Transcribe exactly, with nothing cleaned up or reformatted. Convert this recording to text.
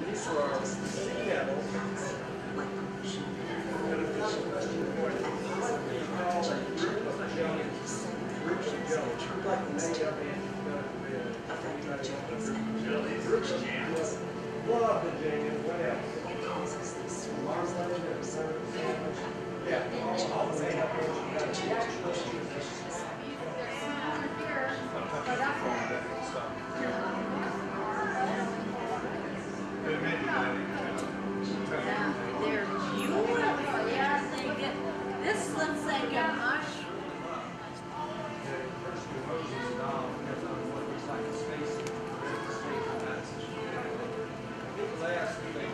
These are sea animals that have been reported. We call them groups of jellies. Groups of jellies are like made up antidote. Groups of jellies. Love the jellies. What else? Marmalade and soda. Yeah, all the made up antidote. They're beautiful. Yeah, they get, this looks like a mushroom. Last